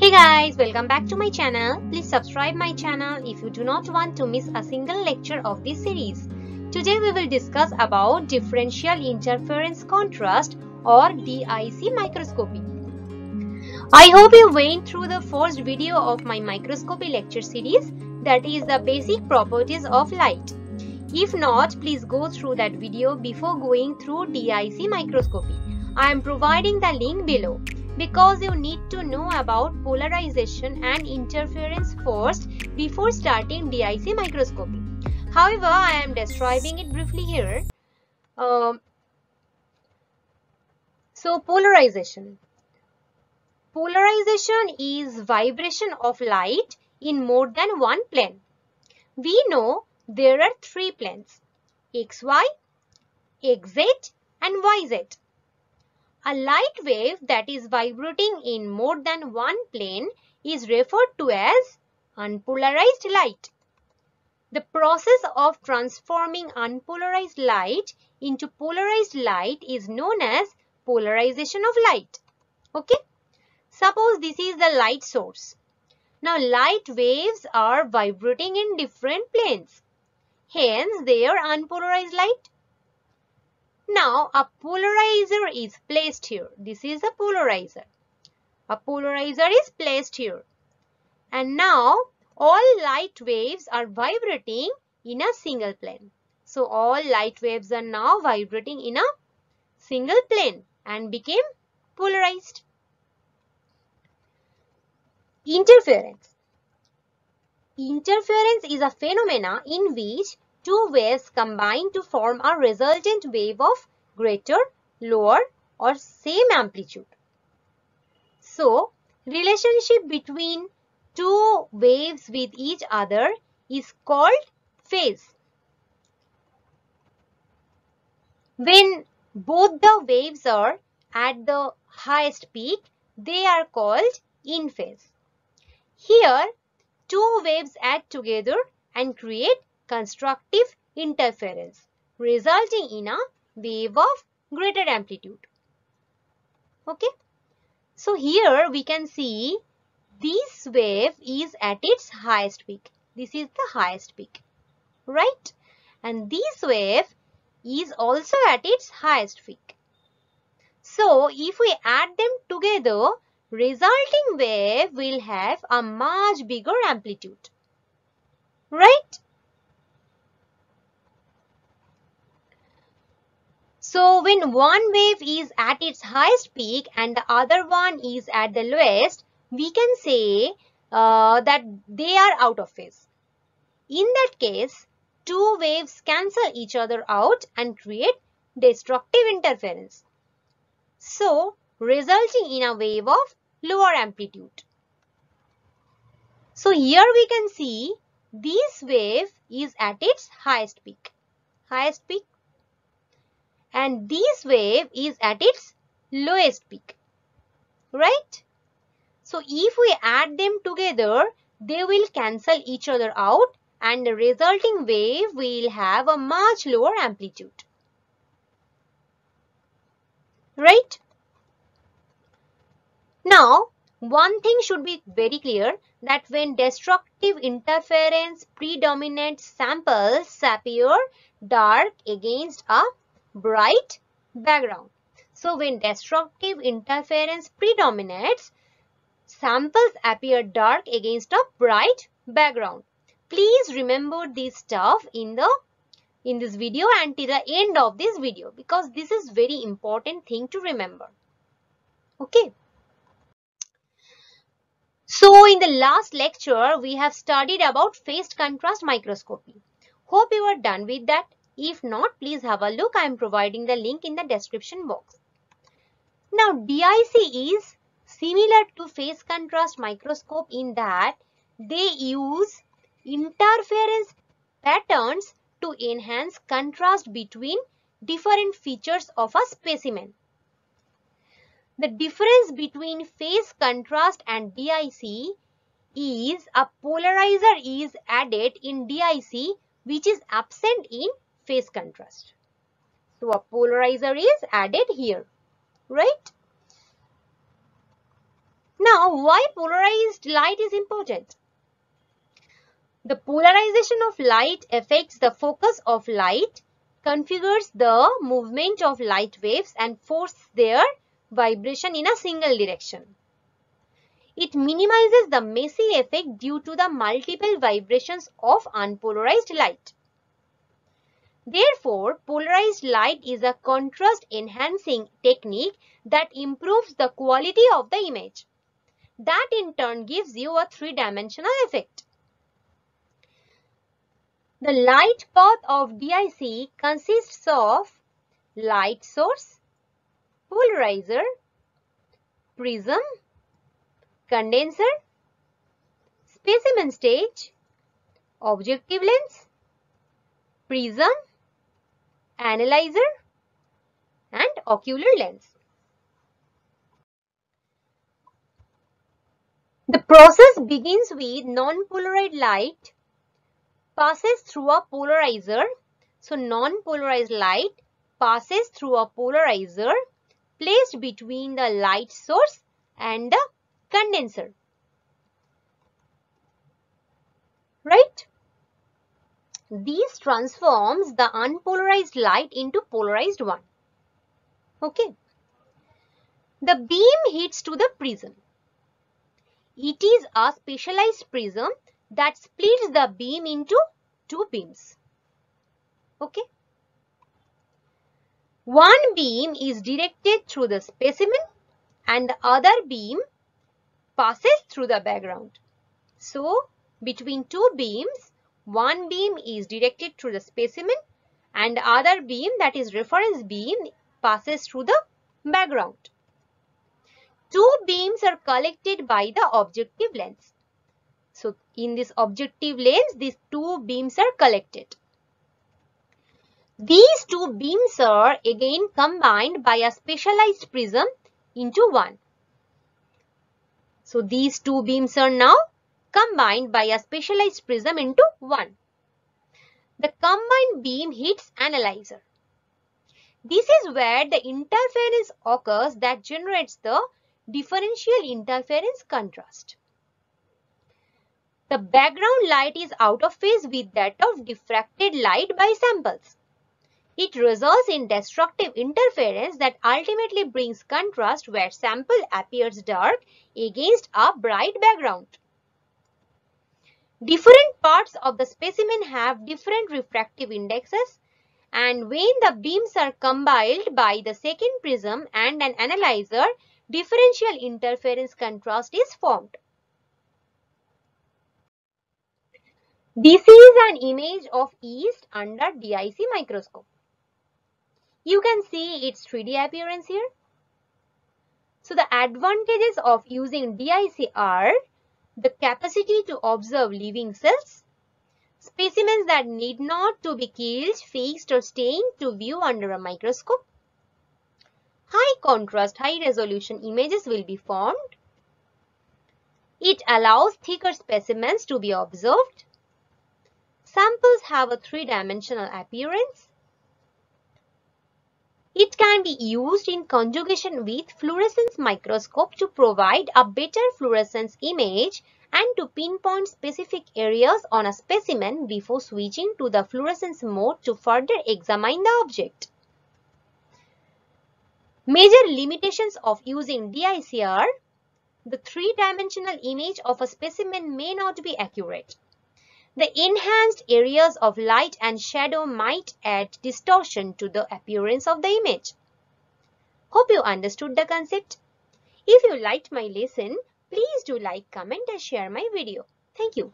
Hey guys, welcome back to my channel. Please subscribe my channel if you do not want to miss a single lecture of this series. Today we will discuss about differential interference contrast or DIC microscopy. I hope you went through the first video of my microscopy lecture series, that is the basic properties of light. If not, please go through that video before going through DIC microscopy. I am providing the link below. Because you need to know about polarization and interference first before starting DIC microscopy. However, I am describing it briefly here. So polarization. Polarization is vibration of light in more than one plane. We know there are three planes: XY, XZ and YZ. A light wave that is vibrating in more than one plane is referred to as unpolarized light. The process of transforming unpolarized light into polarized light is known as polarization of light. Okay? Suppose this is the light source. Now light waves are vibrating in different planes. Hence they are unpolarized light. Now a polarizer is placed here. This is a polarizer. A polarizer is placed here. And now all light waves are vibrating in a single plane. So all light waves are now vibrating in a single plane and became polarized. Interference. Interference is a phenomena in which two waves combine to form a resultant wave of greater, lower or same amplitude. So, relationship between two waves with each other is called phase. When both the waves are at the highest peak, they are called in phase. Here, two waves act together and create constructive interference, resulting in a wave of greater amplitude. Okay, so here we can see this wave is at its highest peak. This is the highest peak, right? And this wave is also at its highest peak. So if we add them together, resulting wave will have a much bigger amplitude, right? So when one wave is at its highest peak and the other one is at the lowest, we can say that they are out of phase. In that case, two waves cancel each other out and create destructive interference, so resulting in a wave of lower amplitude. So here we can see this wave is at its highest peak. And this wave is at its lowest peak, right? So if we add them together, they will cancel each other out and the resulting wave will have a much lower amplitude, right? Now, one thing should be very clear, that when destructive interference predominates, samples appear dark against a bright background. So when destructive interference predominates, samples appear dark against a bright background. Please remember this stuff in this video and till the end of this video, because this is very important thing to remember. Okay. So in the last lecture we have studied about phased contrast microscopy. Hope you are done with that. If not, please have a look. I am providing the link in the description box. Now, DIC is similar to phase contrast microscope in that they use interference patterns to enhance contrast between different features of a specimen. The difference between phase contrast and DIC is a polarizer is added in DIC, which is absent in phase contrast. So a polarizer is added here, right? Now Now, why polarized light is important? The polarization of light affects the focus of light, configures the movement of light waves and forces their vibration in a single direction. It minimizes the messy effect due to the multiple vibrations of unpolarized light. Therefore, polarized light is a contrast enhancing technique that improves the quality of the image. That in turn gives you a three-dimensional effect. The light path of DIC consists of light source, polarizer, prism, condenser, specimen stage, objective lens, prism, analyzer, and ocular lens. The process begins with non-polarized light, passes through a polarizer. So, non-polarized light passes through a polarizer placed between the light source and the condenser. Right? These transforms the unpolarized light into polarized one. Okay. The beam hits to the prism. It is a specialized prism that splits the beam into two beams. Okay. One beam is directed through the specimen and the other beam passes through the background. So, between two beams, one beam is directed through the specimen and the other beam, that is reference beam, passes through the background. Two beams are collected by the objective lens. So, in this objective lens, these two beams are collected. These two beams are again combined by a specialized prism into one. So, these two beams are now combined by a specialized prism into one. The combined beam hits analyzer. This is where the interference occurs that generates the differential interference contrast. The background light is out of phase with that of diffracted light by samples. It results in destructive interference that ultimately brings contrast where sample appears dark against a bright background. Different parts of the specimen have different refractive indexes, and when the beams are combined by the second prism and an analyzer, differential interference contrast is formed. This is an image of yeast under DIC microscope. You can see its 3D appearance here. So, the advantages of using DIC are the capacity to observe living cells, specimens that need not to be killed, fixed or stained to view under a microscope. High contrast, high resolution images will be formed. It allows thicker specimens to be observed. Samples have a three-dimensional appearance. It can be used in conjugation with fluorescence microscope to provide a better fluorescence image and to pinpoint specific areas on a specimen before switching to the fluorescence mode to further examine the object. Major limitations of using DIC are the three-dimensional image of a specimen may not be accurate. The enhanced areas of light and shadow might add distortion to the appearance of the image. Hope you understood the concept. If you liked my lesson, please do like, comment and share my video. Thank you.